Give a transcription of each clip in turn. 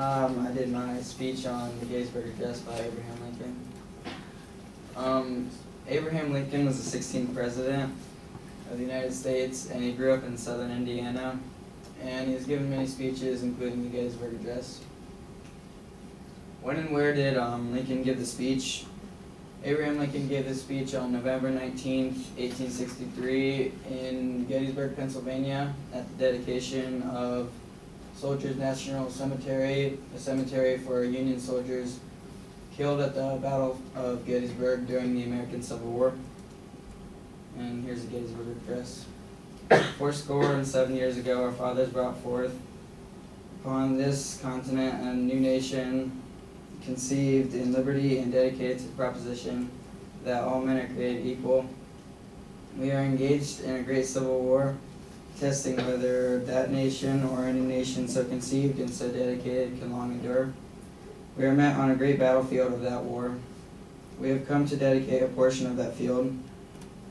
I did my speech on the Gettysburg Address by Abraham Lincoln. Abraham Lincoln was the 16th president of the United States, and he grew up in southern Indiana, and he was given many speeches, including the Gettysburg Address. When and where did Lincoln give the speech? Abraham Lincoln gave this speech on November 19, 1863 in Gettysburg, Pennsylvania, at the dedication of Soldiers National Cemetery, a cemetery for Union soldiers killed at the Battle of Gettysburg during the American Civil War. And here's the Gettysburg Address. 4 score and 7 years ago, our fathers brought forth upon this continent a new nation, conceived in liberty and dedicated to the proposition that all men are created equal. We are engaged in a great civil war, testing whether that nation or any nation so conceived and so dedicated can long endure. We are met on a great battlefield of that war. We have come to dedicate a portion of that field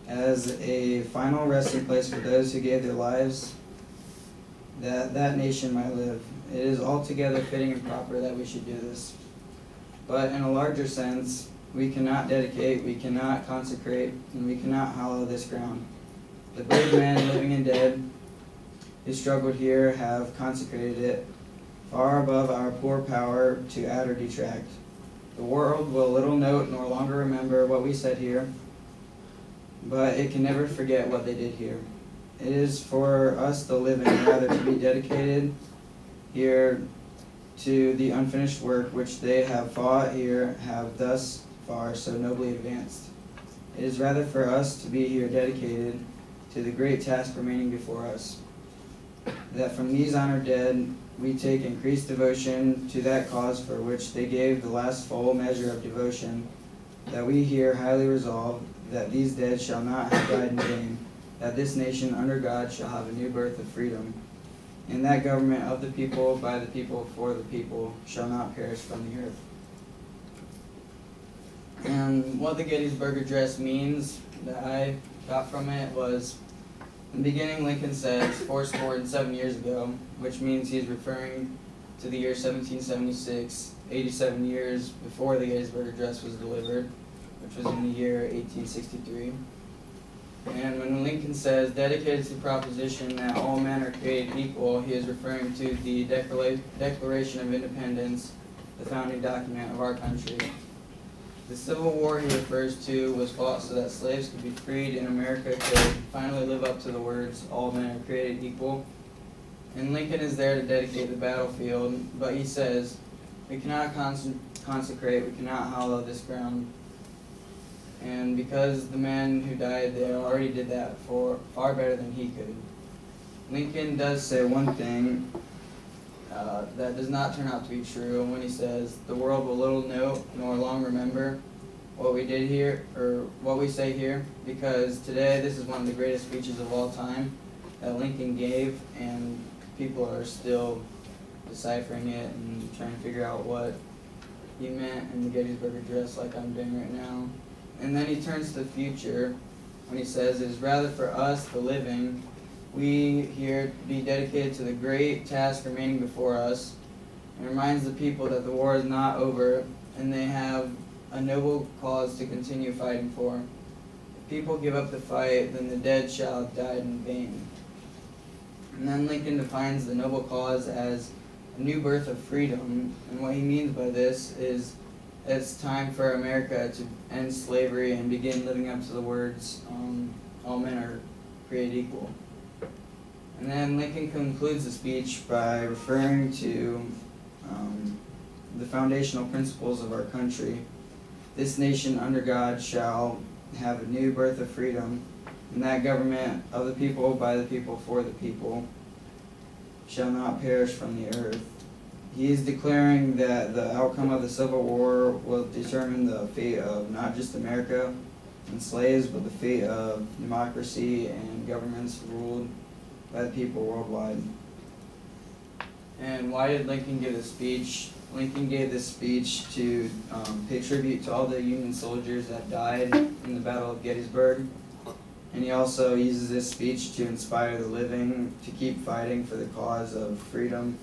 as a final resting place for those who gave their lives that that nation might live. It is altogether fitting and proper that we should do this. But in a larger sense, we cannot dedicate, we cannot consecrate, and we cannot hallow this ground. The brave men, living and dead, who struggled here have consecrated it, far above our poor power to add or detract. The world will little note nor longer remember what we said here, but it can never forget what they did here. It is for us the living rather to be dedicated here to the unfinished work which they have fought here have thus far so nobly advanced. It is rather for us to be here dedicated to the great task remaining before us, that from these honored dead we take increased devotion to that cause for which they gave the last full measure of devotion, that we here highly resolve that these dead shall not have died in vain, that this nation under God shall have a new birth of freedom, and that government of the people, by the people, for the people, shall not perish from the earth. And what the Gettysburg Address means that I got from it was, in the beginning Lincoln says 4 score and 7 years ago, which means he's referring to the year 1776, 87 years before the Gettysburg Address was delivered, which was in the year 1863. And when Lincoln says, dedicated to the proposition that all men are created equal, he is referring to the Declaration of Independence, the founding document of our country. The Civil War he refers to was fought so that slaves could be freed and America could finally live up to the words, all men are created equal. And Lincoln is there to dedicate the battlefield, but he says, we cannot consecrate, we cannot hallow this ground. And because the men who died there already did that for far better than he could. Lincoln does say one thing that does not turn out to be true when he says, the world will little note nor long remember what we did here, or what we say here, because today this is one of the greatest speeches of all time that Lincoln gave, and people are still deciphering it and trying to figure out what he meant in the Gettysburg Address like I'm doing right now. And then he turns to the future when he says, it is rather for us, the living, we here be dedicated to the great task remaining before us, and reminds the people that the war is not over and they have a noble cause to continue fighting for. If people give up the fight, then the dead shall have died in vain. And then Lincoln defines the noble cause as a new birth of freedom, and what he means by this is it's time for America to end slavery and begin living up to the words, all men are created equal. And then Lincoln concludes the speech by referring to the foundational principles of our country. This nation under God shall have a new birth of freedom, and that government of the people, by the people, for the people, shall not perish from the earth. He is declaring that the outcome of the Civil War will determine the fate of not just America and slaves, but the fate of democracy and governments ruled by the people worldwide. And why did Lincoln give this speech? Lincoln gave this speech to pay tribute to all the Union soldiers that died in the Battle of Gettysburg. And he also uses this speech to inspire the living to keep fighting for the cause of freedom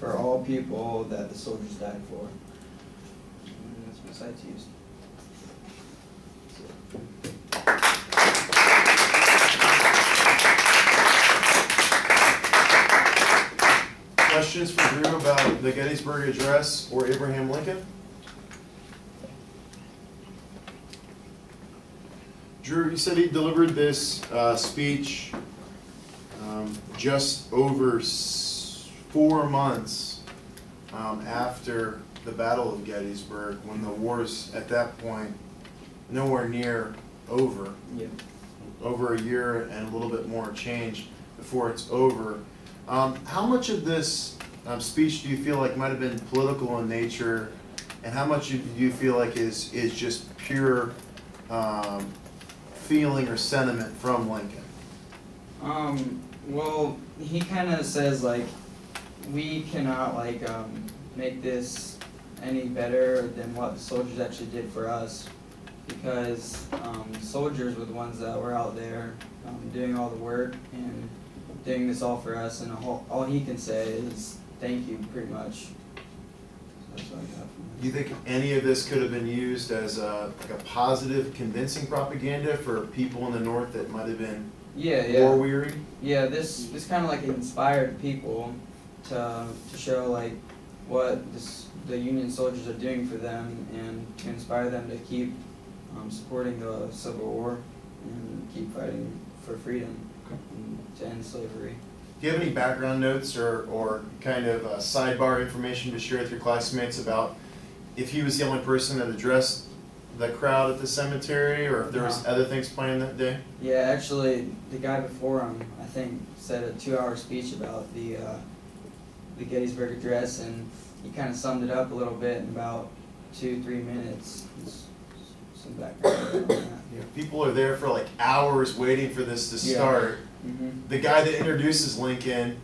for all people that the soldiers died for. And that's my site's used. Questions for Drew about the Gettysburg Address or Abraham Lincoln? Drew, you said he delivered this speech just over 4 months after the Battle of Gettysburg, when the war's at that point nowhere near over. Yeah. Over a year and a little bit more change before it's over. How much of this speech do you feel like might have been political in nature, and how much do you feel like is just pure feeling or sentiment from Lincoln? Well, he kind of says, like, we cannot, like, make this any better than what the soldiers actually did for us, because soldiers were the ones that were out there doing all the work and doing this all for us, and all he can say is thank you, pretty much. So that's what I got from that. Do you think any of this could have been used as like a positive, convincing propaganda for people in the North that might have been war weary? Yeah, this kind of like inspired people to show like what the Union soldiers are doing for them, and to inspire them to keep supporting the Civil War and keep fighting for freedom. To end slavery. Do you have any background notes or kind of sidebar information to share with your classmates about if he was the only person that addressed the crowd at the cemetery, or if there was other things planned that day? Yeah, actually, the guy before him, I think, said a 2-hour speech about the Gettysburg Address, and he kind of summed it up a little bit in about 2-3 minutes. Some background on that. Yeah, people are there for like hours waiting for this to start. Mm-hmm. The guy that introduces Lincoln,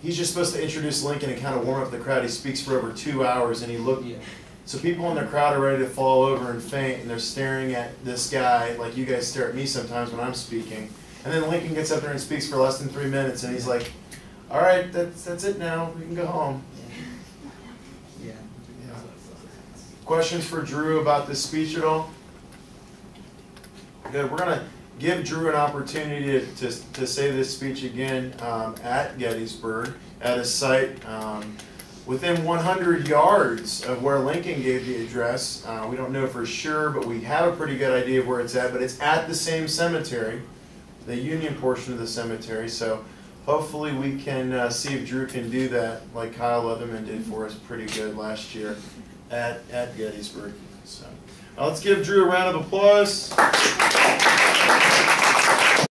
he's just supposed to introduce Lincoln and kind of warm up the crowd. He speaks for over 2 hours, and he looked. Yeah. So people in the crowd are ready to fall over and faint, and they're staring at this guy like you guys stare at me sometimes when I'm speaking. And then Lincoln gets up there and speaks for less than 3 minutes, and he's like, "All right, that's it now. We can go home." Yeah. Yeah. Questions for Drew about this speech at all? Good. We're gonna give Drew an opportunity to say this speech again at Gettysburg, at a site within 100 yards of where Lincoln gave the address. We don't know for sure, but we have a pretty good idea of where it's at, but it's at the same cemetery, the Union portion of the cemetery, so hopefully we can see if Drew can do that like Kyle Leatherman did for us pretty good last year at Gettysburg. So, let's give Drew a round of applause.